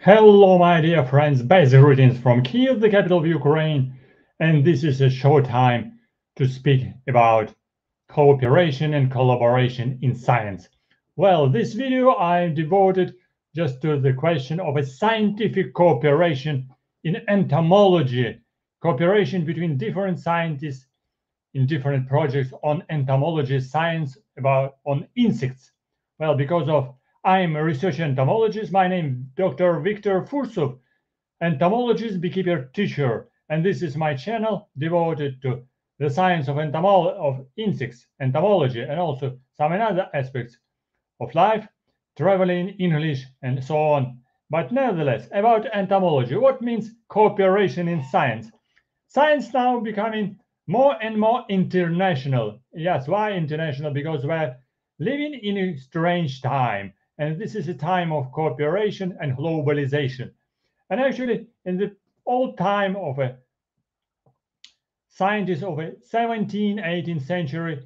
Hello, my dear friends, basic greetings from Kiev, the capital of Ukraine, and this is a short time to speak about cooperation and collaboration in science. Well, this video I devoted just to the question of a scientific cooperation in entomology, cooperation between different scientists in different projects on entomology, science about on insects. Well, because of I'm a research entomologist. My name is Dr. Victor Fursov, entomologist, beekeeper, teacher. And this is my channel devoted to the science of insects, entomology, and also some other aspects of life, traveling, English, and so on. But nevertheless, about entomology, what means cooperation in science? Science now becoming more and more international. Yes, why international? Because we're living in a strange time. And this is a time of cooperation and globalization. And actually, in the old time of a scientist of the 17th, 18th century,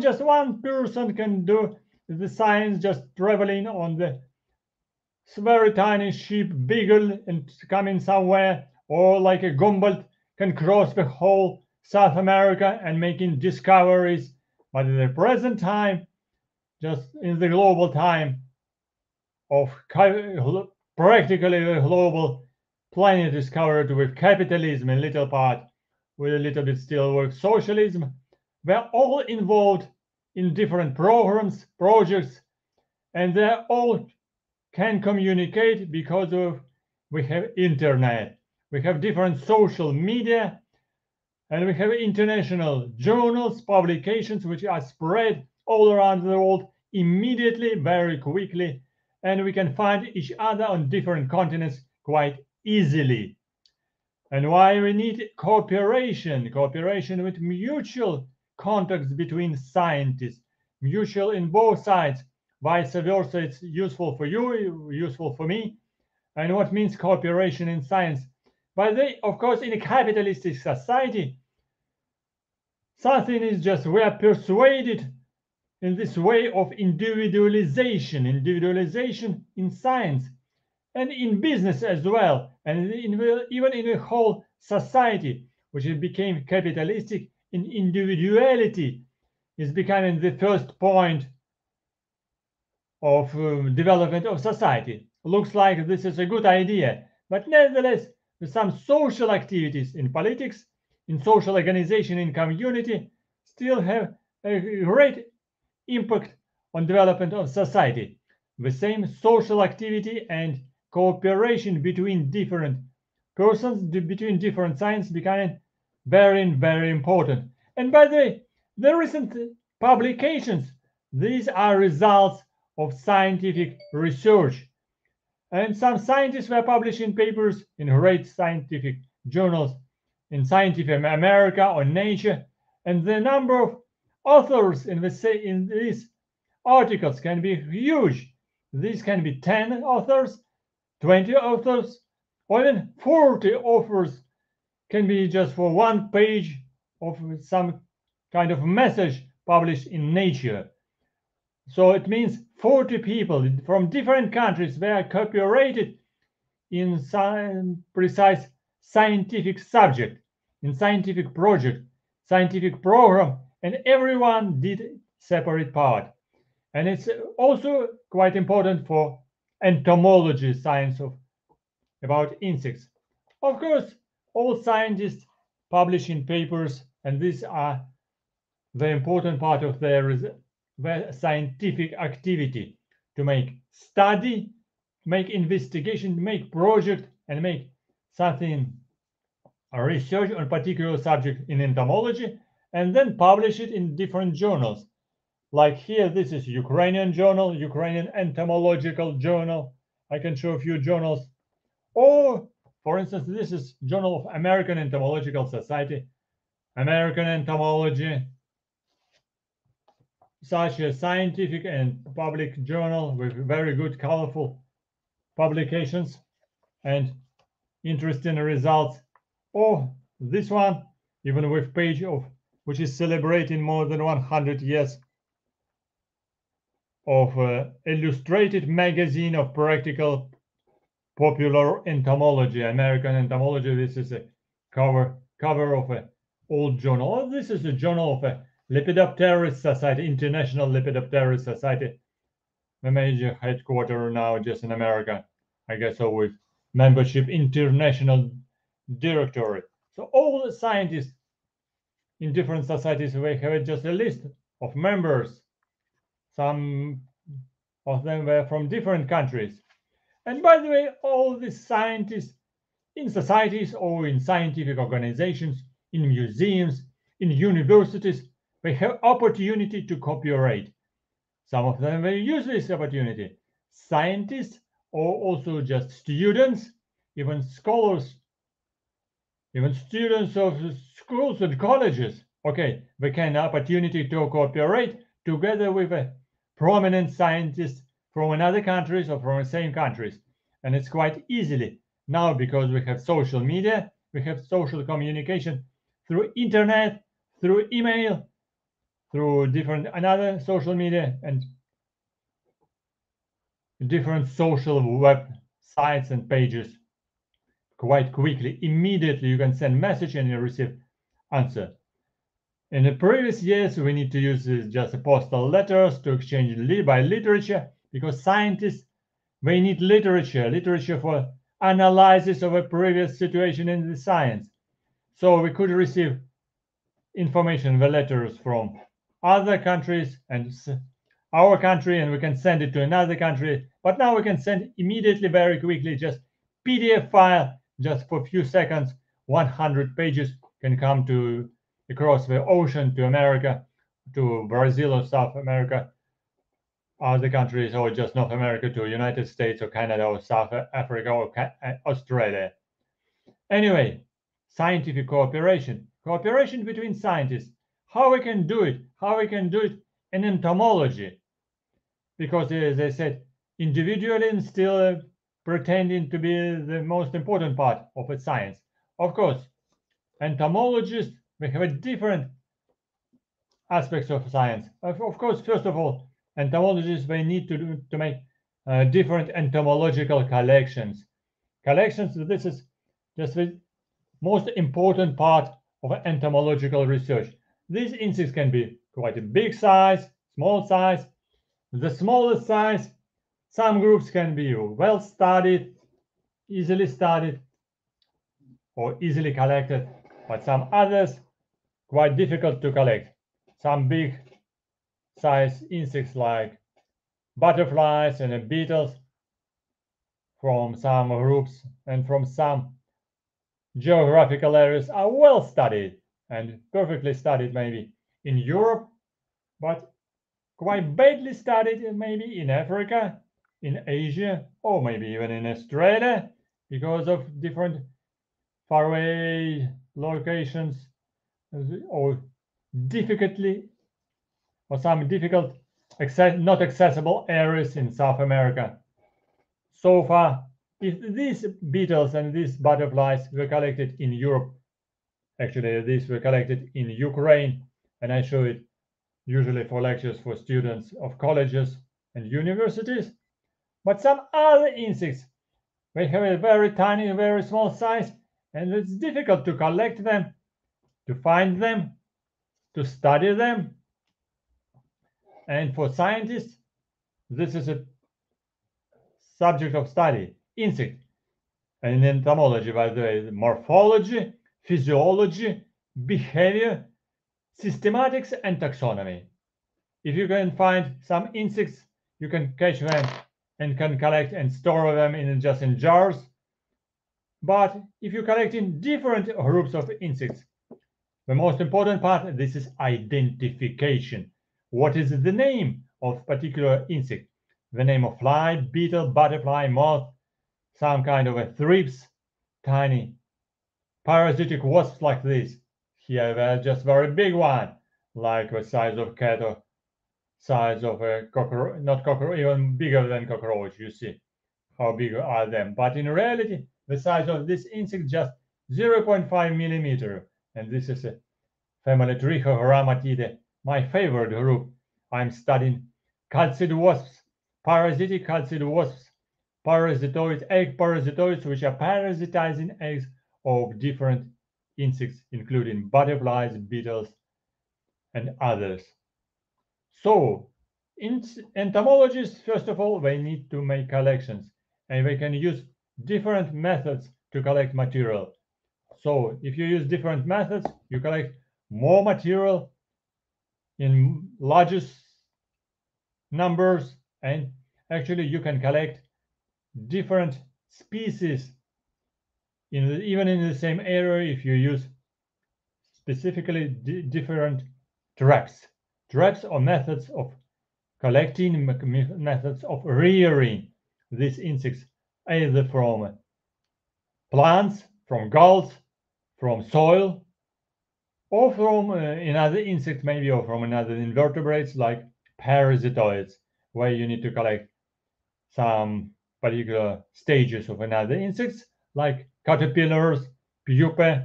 just one person can do the science, just traveling on the very tiny ship, Beagle, and coming somewhere, or like a Humboldt can cross the whole South America and making discoveries. But in the present time, just in the global time of practically the global planet is covered with capitalism, a little part, with a little bit still with socialism. They're all involved in different programs, projects, and they all can communicate because of we have internet, we have different social media, and we have international journals, publications which are spread all around the world immediately, very quickly, and we can find each other on different continents quite easily. And why we need cooperation? Cooperation with mutual contacts between scientists, mutual in both sides, vice versa. It's useful for you, useful for me. And what means cooperation in science? But they, of course, in a capitalistic society, something is just we are persuaded in this way of individualization in science and in business as well, and even in the whole society, which became capitalistic, in individuality is becoming the first point of development of society. Looks like this is a good idea, but nevertheless, with some social activities in politics, in social organization, in community, still have a great impact on development of society. The same social activity and cooperation between different persons, between different science, becoming very important. And by the way, the recent publications, these are results of scientific research. And some scientists were publishing papers in great scientific journals, in Scientific America or Nature, and the number of authors in these articles can be huge. These can be 10 authors, 20 authors, or even 40 authors can be just for one page of some kind of message published in Nature. So it means 40 people from different countries were cooperated in some precise scientific subject, in scientific project, scientific program, and everyone did separate part. And it's also quite important for entomology, science about insects. Of course, all scientists publishing papers, and these are the important part of their scientific activity, to make study, make investigation, make project, and make something, a research on particular subject in entomology, and then publish it in different journals. Like here, this is Ukrainian journal, Ukrainian entomological journal. I can show a few journals. Or, for instance, this is Journal of American Entomological Society, American Entomology, such a scientific and public journal with very good, colorful publications and interesting results. Or this one, even with page of which is celebrating more than 100 years of illustrated magazine of practical popular entomology, American entomology. This is a cover of an old journal. Oh, this is a journal of a Lepidopterist Society, International Lepidopterist Society, the major headquarters now just in America, I guess, so with membership international directory. So all the scientists in different societies, we have just a list of members. Some of them were from different countries. And by the way, all these scientists in societies or in scientific organizations, in museums, in universities, they have opportunity to cooperate. Some of them will use this opportunity. Scientists or also just students, even scholars, even students of schools and colleges. Okay, they can have opportunity to cooperate together with a prominent scientist from another countries or from the same countries. And it's quite easily now because we have social media, we have social communication through internet, through email, through different another social media and different social websites and pages. Quite quickly, immediately you can send message and you receive answer. In the previous years, we need to use just postal letters to exchange by literature, because scientists, they need literature for analysis of a previous situation in the science. So we could receive information, the letters from other countries and our country, and we can send it to another country. But now we can send immediately, very quickly, just PDF file, just for a few seconds, 100 pages can come to across the ocean to America, to Brazil or South America, other countries, or just North America, to United States or Canada or South Africa or Australia. Anyway, scientific cooperation between scientists, how we can do it, in entomology, because as I said, individually and still pretending to be the most important part of a science. Of course, entomologists, we have a different aspects of science. Of course, first of all, entomologists, they need to make different entomological collections. This is just the most important part of entomological research. These insects can be quite a big size, small size, the smallest size. Some groups can be well studied, easily studied, or easily collected, but some others quite difficult to collect. Some big size insects like butterflies and beetles from some groups and from some geographical areas are well studied and perfectly studied maybe in Europe, but quite badly studied maybe in Africa, in Asia, or maybe even in Australia, because of different faraway locations, or difficultly, or some difficult, not accessible areas in South America. So far, if these beetles and these butterflies were collected in Europe, actually these were collected in Ukraine, and I show it usually for lectures for students of colleges and universities. But some other insects, they have a very tiny, very small size, and it's difficult to collect them, to find them, to study them. And for scientists, this is a subject of study, insect. And in entomology, by the way, morphology, physiology, behavior, systematics, and taxonomy. If you can find some insects, you can catch them and can collect and store them in just in jars. But if you collect in different groups of insects, the most important part, this is identification. What is the name of particular insect? The name of fly, beetle, butterfly, moth, some kind of a thrips, tiny parasitic wasps like this. Here they're just very big one, like the size of cat or size of a cockroach, not cockroach, even bigger than cockroach. You see how big are them. But in reality, the size of this insect just 0.5 mm, and this is a family Trichogrammatidae, my favorite group. I'm studying Calcid wasps, parasitic Calcid wasps, parasitoids, egg parasitoids, which are parasitizing eggs of different insects, including butterflies, beetles, and others. So, entomologists, first of all, they need to make collections, and they can use different methods to collect material. So, if you use different methods, you collect more material in largest numbers, and actually you can collect different species even in the same area if you use specifically different traps or methods of collecting, methods of rearing these insects, either from plants, from galls, from soil, or from another insect maybe, or from another invertebrates like parasitoids, where you need to collect some particular stages of another insects like caterpillars, pupae,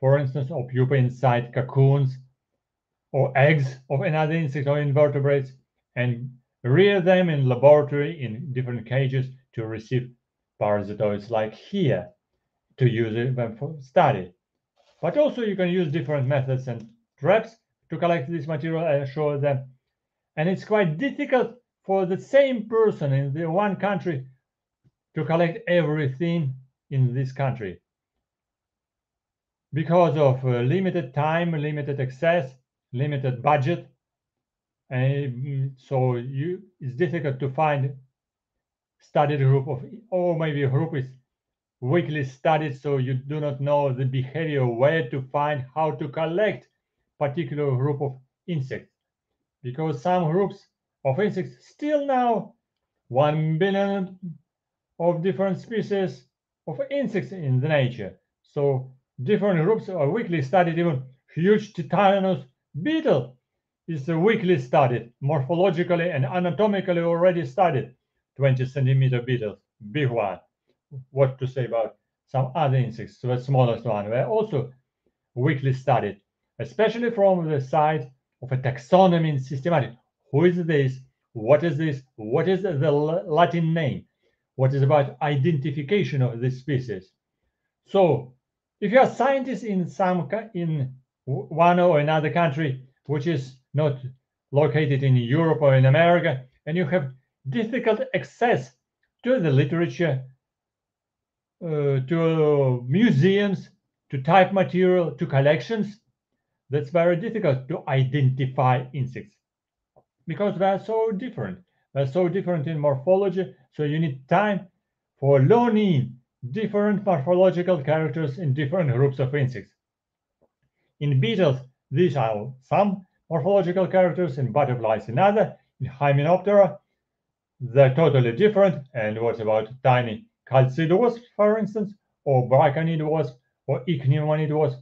for instance, or pupae inside cocoons, or eggs of another insect or invertebrates, and rear them in laboratory in different cages to receive parasitoids like here, to use them for study. But also you can use different methods and traps to collect this material and show them. And it's quite difficult for the same person in the one country to collect everything in this country because of limited time, limited access, limited budget. And so it's difficult to find study group of, or maybe a group is weekly studied, so you do not know the behavior, where to find, how to collect particular group of insects, because some groups of insects still now 1 billion of different species of insects in the nature. So different groups are weekly studied. Even huge Titanus beetle is weekly studied, morphologically and anatomically already studied. 20-centimeter beetles, big one. What to say about some other insects? So the smallest one were also weekly studied, especially from the side of a taxonomy and systematics. Who is this? What is this? What is the Latin name? What is about identification of this species? So, if you are scientists in one or another country which is not located in Europe or in America, and you have difficult access to the literature, to museums, to type material, to collections, that's very difficult to identify insects, because they are so different. They're so different in morphology, so you need time for learning different morphological characters in different groups of insects. In beetles, these are some morphological characters, in butterflies another, in Hymenoptera, they're totally different. And what about tiny Calcid wasp, for instance, or Braconid wasp, or Ichneumoniid wasp?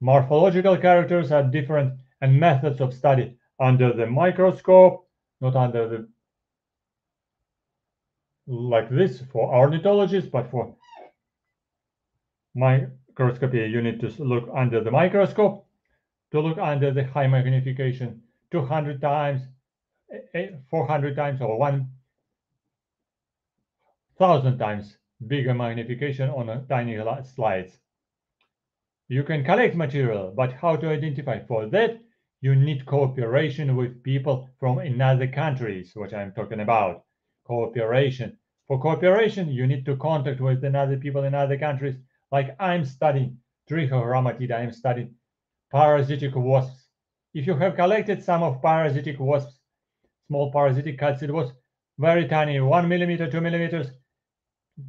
Morphological characters are different, and methods of study under the microscope, not under the like this for ornithologists, but for microscopy you need to look under the microscope, to look under the high magnification 200 times, 400 times, or 1,000 times bigger magnification on a tiny slides. You can collect material, but how to identify? For that you need cooperation with people from another countries, what I'm talking about. Cooperation. For cooperation, you need to contact with another people in other countries. Like I'm studying Trichogrammatidae, I'm studying parasitic wasps. If you have collected some of parasitic wasps, small parasitic Chalcid wasps, very tiny, 1 millimeter, 2 millimeters,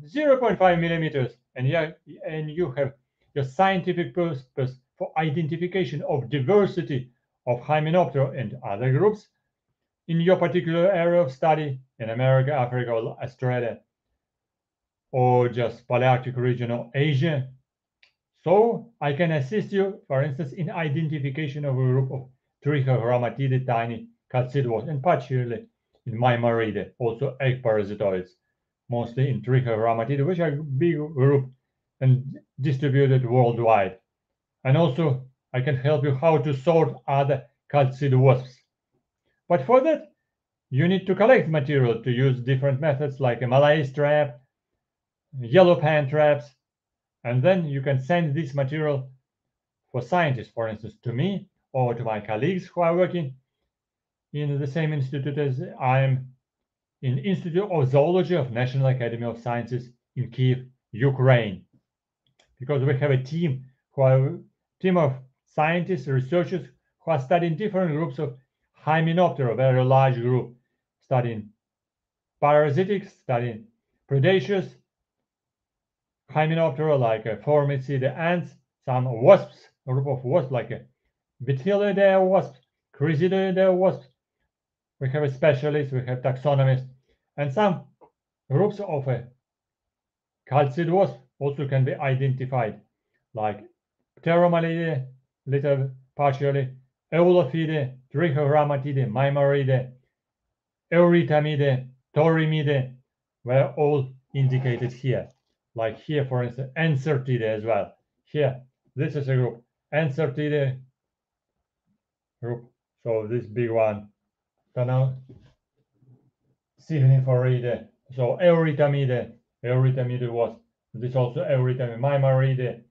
0.5 millimeters, and you have your scientific purpose for identification of diversity of Hymenoptera and other groups in your particular area of study in America, Africa, or Australia, or just Palearctic region or Asia. So I can assist you, for instance, in identification of a group of Trichogrammatidae, tiny Calcid wasps, and partially in Mymaridae, also egg parasitoids, mostly in Trichogrammatidae, which are a big group and distributed worldwide. And also I can help you how to sort other Calcid wasps. But for that, you need to collect material to use different methods like a Malaise trap, yellow pan traps, and then you can send this material for scientists, for instance, to me or to my colleagues who are working in the same institute as I am, in Institute of Zoology of National Academy of Sciences in Kyiv, Ukraine, because we have a team who are of scientists, researchers who are studying different groups of Hymenoptera, a very large group, studying parasitics, studying predaceous Hymenoptera like Formicidae ants, some wasps, a group of wasps like Bethylidae wasps, Chrysidae wasps. We have a specialist, we have taxonomists, and some groups of Calcid wasps also can be identified, like Pteromalidae, little partially, Eulophidae, Trichogrammatidae, Mymaridae, Eurytomidae, Torymidae were all indicated here. Like here, for instance, Encyrtidae as well. Here, this is a group, Encyrtidae group. So this big one, Tanaustigmatidae. So Eurytomidae was this also Eurytomidae, Mymaridae.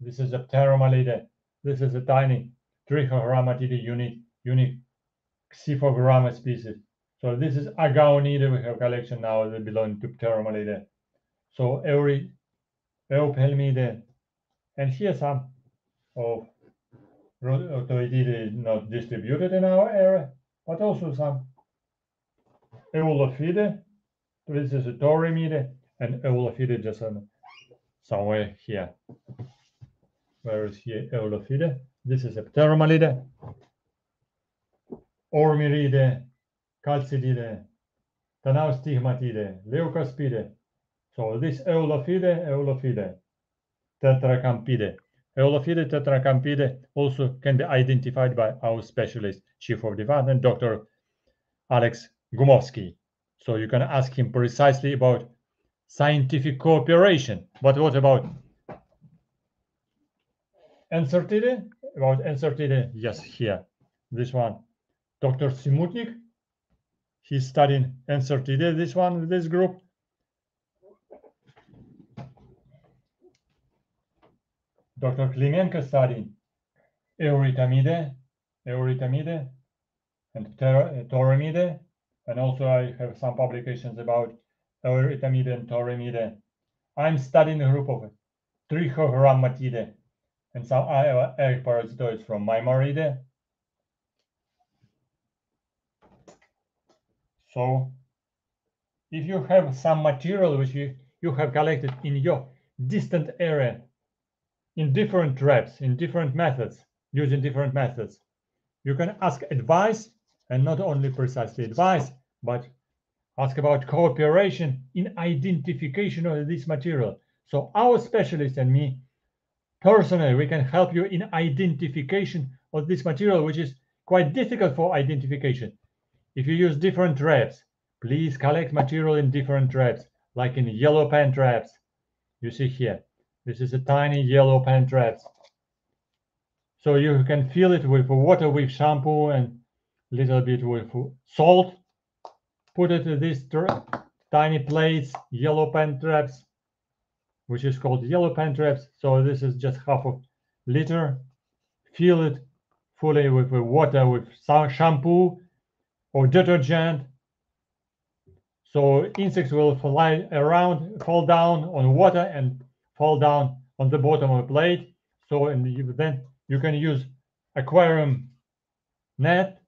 This is a Pteromalidae. This is a tiny Trichogrammatidae unique Xiphogramma species. So this is Agaonidae. We have collection now that belong to Pteromalidae. So Eupelmidae, and here some of Rotoididae is not distributed in our area, but also some Eulophidae. This is a Torymidae, and Eulophidae just somewhere here. Where is here Eulophidae? This is a Pteromalidae, Ormiridae, Calcididae, Tanaustigmatidae, Leucospidae. So this Eulophidae, Tetracampidae. Eulophidae, Tetracampidae also can be identified by our specialist, chief of department, Dr. Alex Gumovsky. So you can ask him precisely about scientific cooperation. But what about Encyrtidae? About Encyrtidae, yes, here. This one, Dr. Simutnik, he's studying Encyrtidae, this one, this group. Dr. Klimenko studying Eurytomidae, and Torymidae, and also I have some publications about Eurytomidae and Torymidae. I'm studying a group of Trichogrammatidae, and some egg parasitoids from Mymaridae. So if you have some material which you have collected in your distant area, in different traps, in different methods, using different methods, you can ask advice, and not only precisely advice, but ask about cooperation in identification of this material. So our specialist and me, personally, we can help you in identification of this material, which is quite difficult for identification. If you use different traps, please collect material in different traps, like in yellow pan traps. You see here, this is a tiny yellow pan trap. So you can fill it with water, with shampoo, and a little bit with salt. Put it in these tiny plates, yellow pan traps, which is called yellow pan traps. So this is just half a liter. Fill it fully with water, with some shampoo or detergent. So insects will fly around, fall down on water and fall down on the bottom of a plate. So and then you can use aquarium net,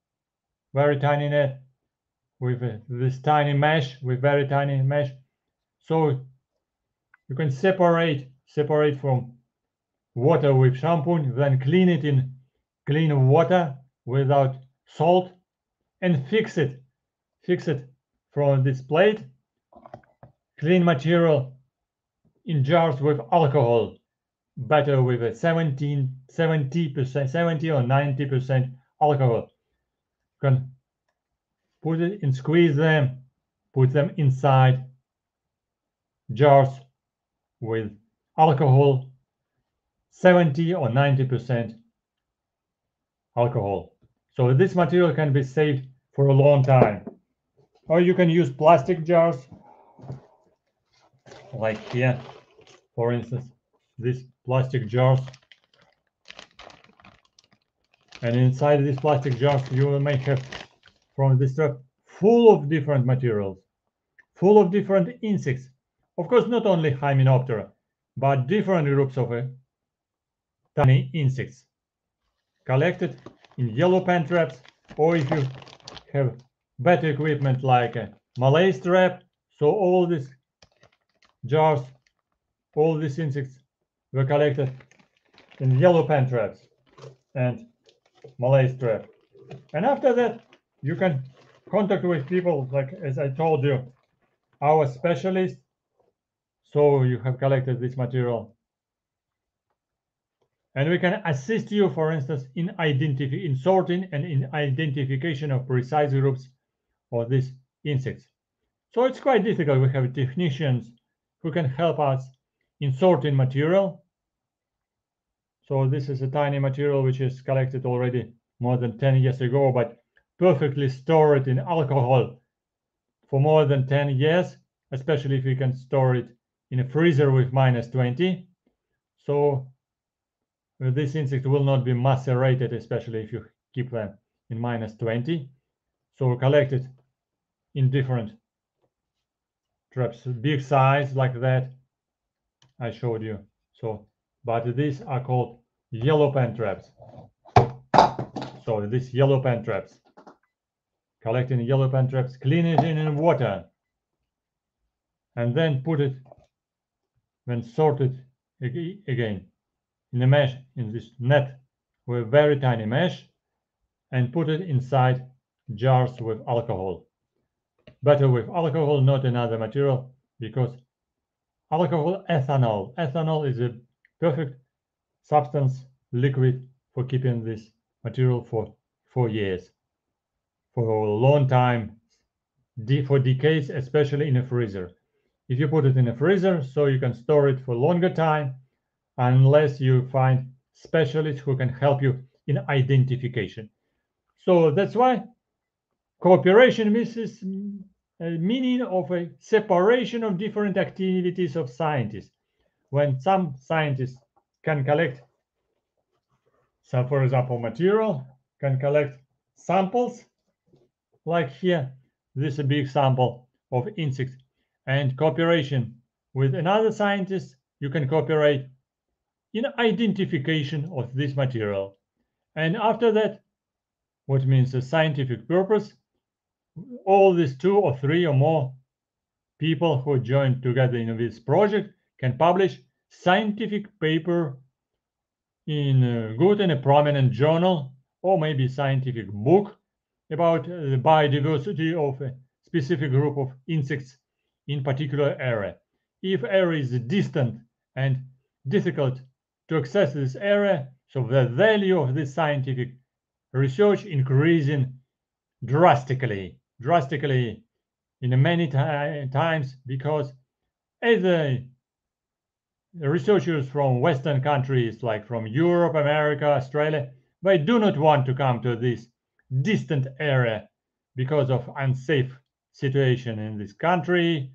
very tiny net, with this tiny mesh, with very tiny mesh. So you can separate from water with shampoo, then clean it in clean water without salt, and fix it from this plate. Clean material in jars with alcohol, better with a 70 or 90% alcohol. You can put it in, squeeze them, put them inside jars with alcohol, 70 or 90% alcohol. So this material can be saved for a long time. Or you can use plastic jars, like here, for instance, these plastic jars. And inside these plastic jars, you may have from this trap full of different materials, full of different insects. Of course, not only Hymenoptera, but different groups of tiny insects collected in yellow pen traps, or if you have better equipment like a Malaise trap. So all these jars, all these insects were collected in yellow pen traps and Malaise trap. And after that, you can contact with people, like as I told you, our specialists. So you have collected this material, and we can assist you, for instance, in sorting and in identification of precise groups of these insects. So it's quite difficult. We have technicians who can help us in sorting material. So this is a tiny material which is collected already more than 10 years ago, but perfectly stored in alcohol for more than 10 years, especially if you can store it in a freezer with -20. So this insect will not be macerated, especially if you keep them in -20. So collected in different traps, big size like that I showed you. So, but these are called yellow pen traps. So these yellow pen traps, collecting yellow pen traps, clean it in water, and then put it, when sorted again, in the mesh, in this net with a very tiny mesh, and put it inside jars with alcohol. Better with alcohol, not another material, because alcohol, ethanol is a perfect substance, liquid, for keeping this material for 4 years, for a long time, for decades, especially in a freezer. If you put it in a freezer, so you can store it for longer time, unless you find specialists who can help you in identification. So that's why cooperation misses a meaning of a separation of different activities of scientists. When some scientists can collect, so for example, material, can collect samples, like here, this is a big sample of insects, and cooperation with another scientist, you can cooperate in identification of this material. And after that, what means a scientific purpose, all these 2 or 3 or more people who joined together in this project can publish scientific paper in a good and a prominent journal, or maybe scientific book about the biodiversity of a specific group of insects in particular area. If area is distant and difficult to access this area, so the value of this scientific research increasing drastically in many times, because either researchers from Western countries, like from Europe, America, Australia, they do not want to come to this distant area because of unsafe situation in this country,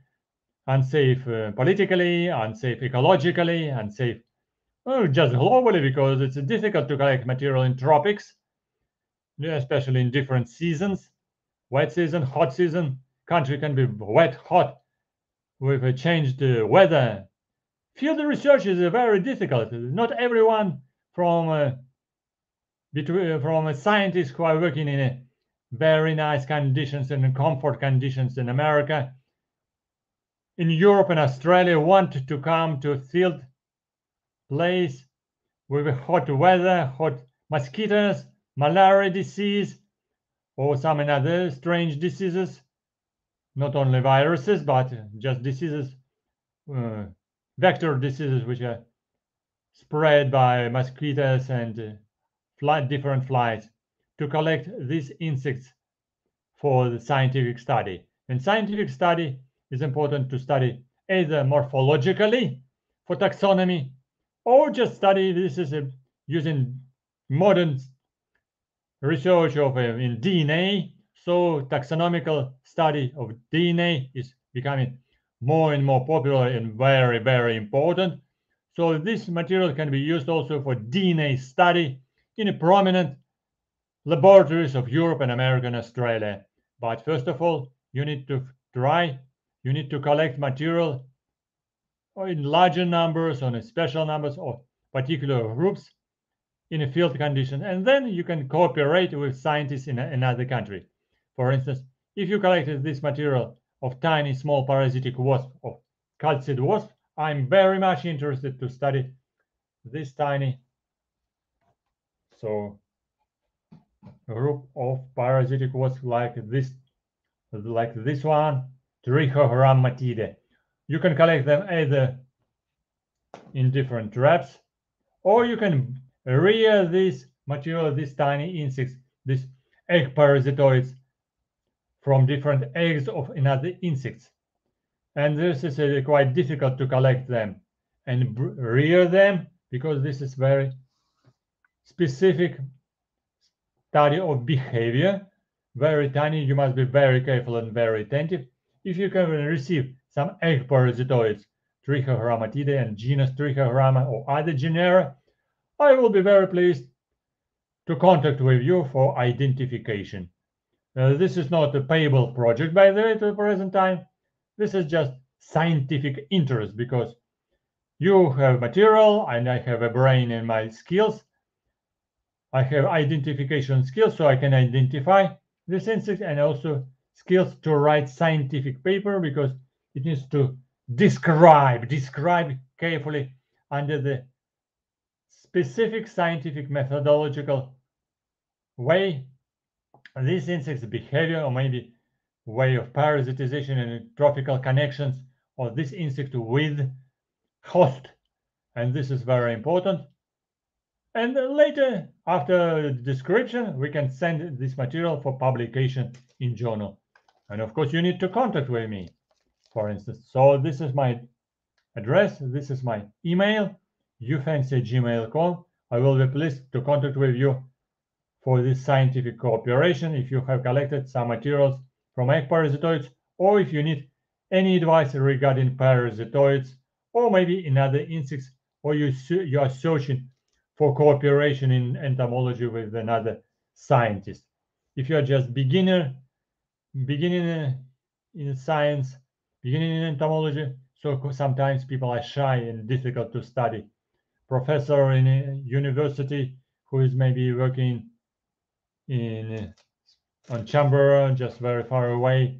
unsafe politically, unsafe ecologically, unsafe just globally, because it's difficult to collect material in tropics, especially in different seasons, wet season, hot season. Country can be wet, hot, with a changed weather. Field research is very difficult. Not everyone from scientists who are working in very nice conditions and comfort conditions in America, in Europe and Australia, want to come to a field place with hot weather, hot mosquitoes, malaria disease, or some other strange diseases, not only viruses, but just diseases, vector diseases, which are spread by mosquitoes and different flies, to collect these insects for the scientific study. And scientific study is important to study either morphologically for taxonomy, or just study, this is using modern research in DNA, So taxonomical study of DNA is becoming more and more popular and very, very important. So this material can be used also for DNA study in a prominent laboratories of Europe and America and Australia. But first of all, you need to collect material in larger numbers, on a special numbers or particular groups in a field condition. And then you can cooperate with scientists in another country. For instance, if you collected this material of tiny small parasitic wasp or Chalcid wasp, I'm very much interested to study this tiny group of parasitic wasps like this one, Trichogrammatidae. You can collect them either in different traps, or you can rear this material, these tiny insects, these egg parasitoids from different eggs of another insects. And this is quite difficult to collect them and rear them, because this is very specific study of behavior. Very tiny, you must be very careful and very attentive. If you can receive some egg parasitoids, Trichogrammatidae and genus Trichogramma or other genera, I will be very pleased to contact with you for identification. This is not a payable project by the way to the present time. This is just scientific interest, because you have material and I have a brain and my skills. I have identification skills, so I can identify this insect, and also skills to write scientific paper, because it needs to describe carefully under the specific scientific methodological way this insect's behavior, or maybe way of parasitization and trophical connections of this insect with host. And this is very important. And later, after description, we can send this material for publication in journal. And of course, you need to contact with me, for instance. So this is my address. This is my email, eufancy@gmail.com. I will be pleased to contact with you for this scientific cooperation if you have collected some materials from egg parasitoids, or if you need any advice regarding parasitoids, or maybe in other insects, or you are searching for cooperation in entomology with another scientist. If you are just beginning in science, beginning in entomology, so sometimes people are shy and difficult to study. Professor in a university who is maybe working in on chamber just very far away,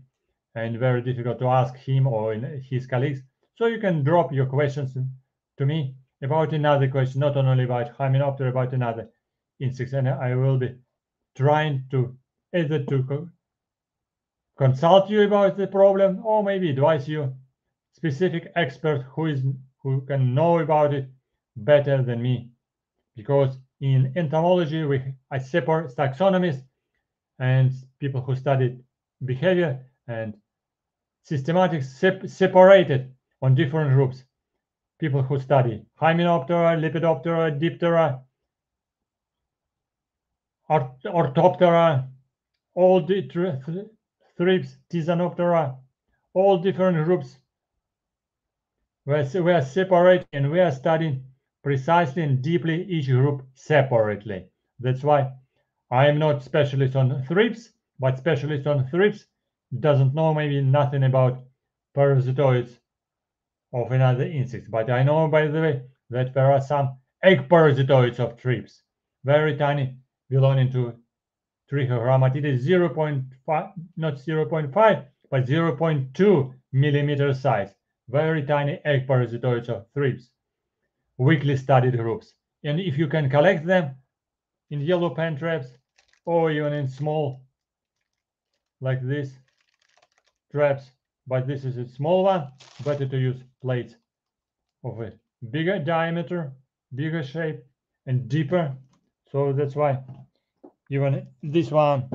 and very difficult to ask him or his colleagues. So you can drop your questions to me about another question, not only about Hymenoptera, about another insects, and I will be trying to either to consult you about the problem, or maybe advise you specific expert who can know about it better than me, because in entomology I separate taxonomists and people who studied behavior, and systematics separated on different groups. People who study Hymenoptera, Lepidoptera, Diptera, Orthoptera, all the thrips, Tisanoptera, all different groups. We are separating, and we are studying precisely and deeply each group separately. That's why I am not specialist on thrips, but specialist on thrips doesn't know maybe nothing about parasitoids of another insect. But I know, by the way, that there are some egg parasitoids of thrips, very tiny, belonging to Trichogrammatidae, 0.5, not 0.5, but 0.2 millimeter size, very tiny egg parasitoids of thrips, weakly studied groups. And if you can collect them in yellow pen traps, or even in small, like this, traps, but this is a small one, better to use plates of a bigger diameter, bigger shape, and deeper. So that's why even this one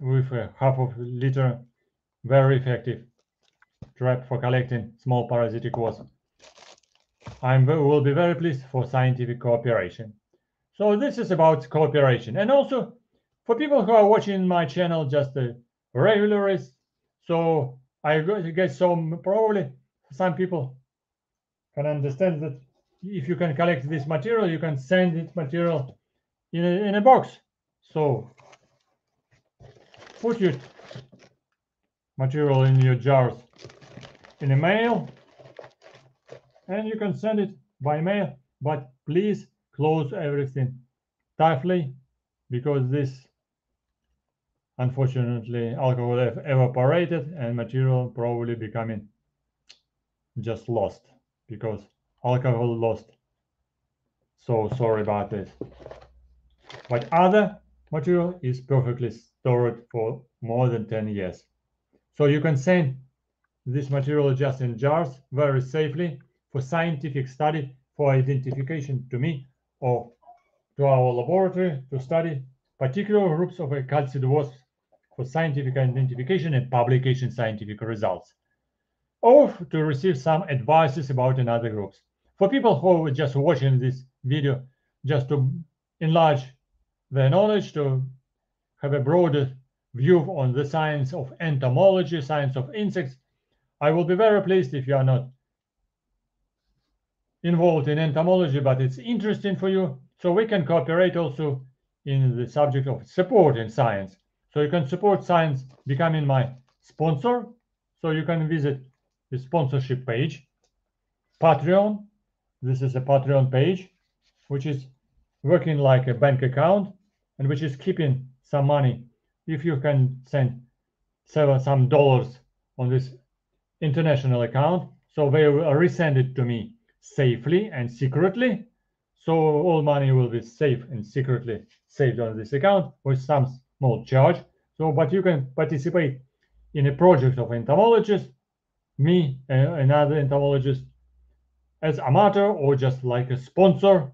with a ½ liter, very effective trap for collecting small parasitic wasps. I will be very pleased for scientific cooperation. So this is about cooperation. And also for people who are watching my channel, just regulars. So I guess some, probably some people can understand that if you can collect this material, you can send this material in a box. So put your material in your jars in a mail, and you can send it by mail, but please close everything tightly, because this, unfortunately, alcohol have evaporated and material probably becoming just lost, because alcohol lost. So sorry about this. But other material is perfectly stored for more than 10 years. So you can send this material just in jars very safely for scientific study, for identification to me or to our laboratory to study particular groups of Calcid wasps for scientific identification and publication scientific results, or to receive some advices about another groups. For people who are just watching this video, just to enlarge their knowledge, to have a broader view on the science of entomology, science of insects, I will be very pleased if you are not involved in entomology, but it's interesting for you. So we can cooperate also in the subject of support in science. So you can support science becoming my sponsor. So you can visit the sponsorship page, Patreon. This is a Patreon page, which is working like a bank account and which is keeping some money. If you can send some dollars on this international account, so they will resend it to me safely and secretly. So all money will be safe and secretly saved on this account with some small charge. So, but you can participate in a project of entomologists, me and another entomologist, as amateur or just like a sponsor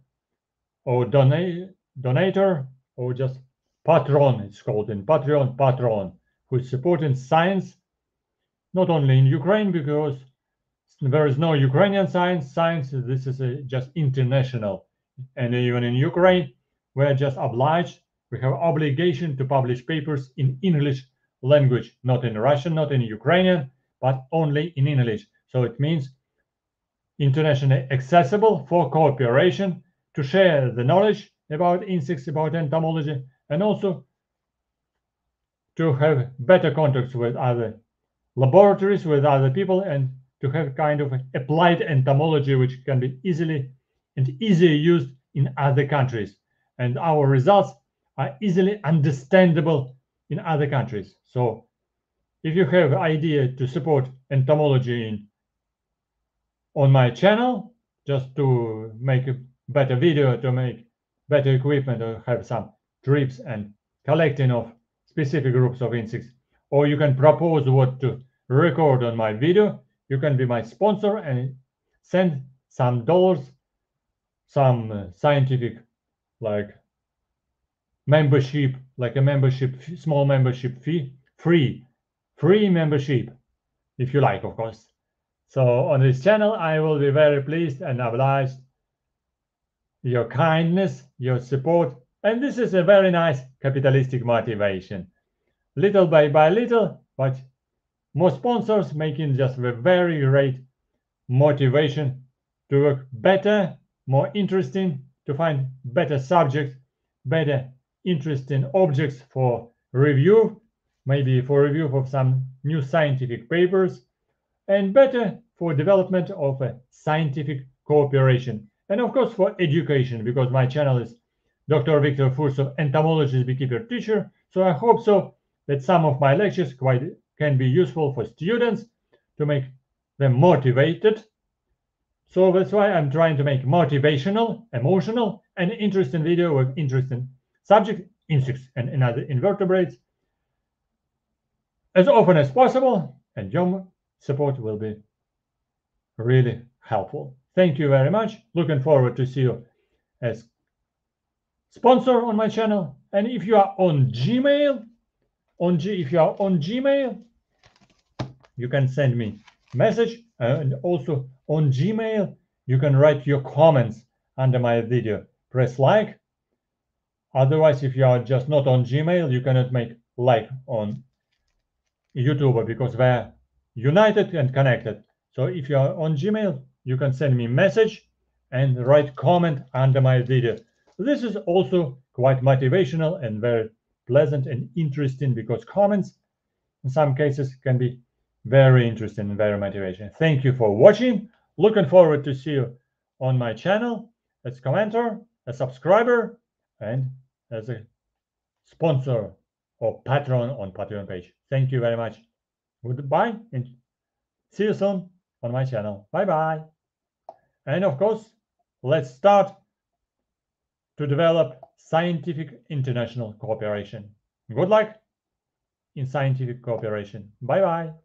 or donator or just patron, it's called in Patreon, patron, who is supporting science, not only in Ukraine, because there is no Ukrainian science. This is just international. And even in Ukraine, we are just obliged, we have obligation to publish papers in English language, not in Russian, not in Ukrainian, but only in English. So it means internationally accessible for cooperation, to share the knowledge about insects, about entomology, and also to have better contacts with other laboratories, with other people, and to have kind of applied entomology, which can be easily and easier used in other countries. And our results are easily understandable in other countries. So if you have an idea to support entomology on my channel, just to make a better video, to make better equipment, or have some trips and collecting of specific groups of insects, or you can propose what to record on my video, you can be my sponsor and send some dollars, some scientific like membership, like a membership, small membership fee, free membership, if you like, of course. So on this channel, I will be very pleased and obliged your kindness, your support. And this is a very nice capitalistic motivation. Little by little, but more sponsors making just a very great motivation to work better, more interesting, to find better subjects, better interesting objects for review, maybe for review of some new scientific papers, and better for development of a scientific cooperation. And of course for education, because my channel is Dr. Victor Fursov, entomologist, beekeeper, teacher. So I hope so that some of my lectures can be useful for students to make them motivated. So that's why I'm trying to make motivational, emotional, and interesting video with interesting subject, insects and other invertebrates, as often as possible, and your support will be really helpful. Thank you very much. Looking forward to see you as sponsor on my channel. And if you are on Gmail, if you are on Gmail, you can send me message, and also on Gmail you can write your comments under my video. Press like, Otherwise, if you are just not on Gmail, you cannot make like on YouTube because we're united and connected. So if you are on Gmail, you can send me a message and write comment under my video. This is also quite motivational and very pleasant and interesting, because comments in some cases can be very interesting and very motivational. Thank you for watching. Looking forward to see you on my channel as a commenter, a subscriber, and as a sponsor or patron on Patreon page. Thank you very much. Goodbye and see you soon on my channel. Bye bye. And of course, let's start to develop scientific international cooperation. Good luck in scientific cooperation. Bye bye.